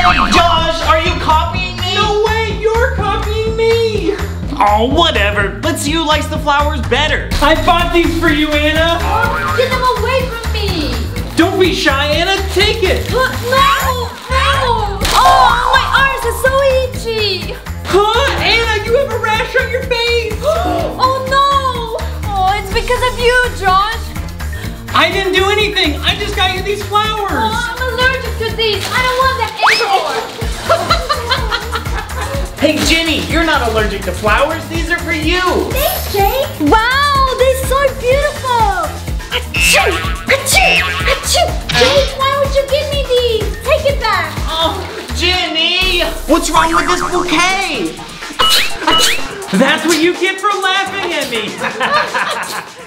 Josh, are you copying me? No way, you're copying me. Oh, whatever, but Sue likes the flowers better. I bought these for you, Anna. Oh, get them away from me. Don't be shy, Anna, take it. Look, no. Oh, my arms are so itchy. Huh, Anna, you have a rash on your face. Oh, no. Oh, it's because of you, Josh. I didn't do anything! I just got you these flowers! Oh, I'm allergic to these! I don't want that anymore! Hey, Jenny, you're not allergic to flowers. These are for you! Thanks, Jake! Wow, they're so beautiful! Achoo! Achoo! Achoo! Jake, why would you give me these? Take it back! Oh, Jenny! What's wrong with this bouquet? That's what you get for laughing at me!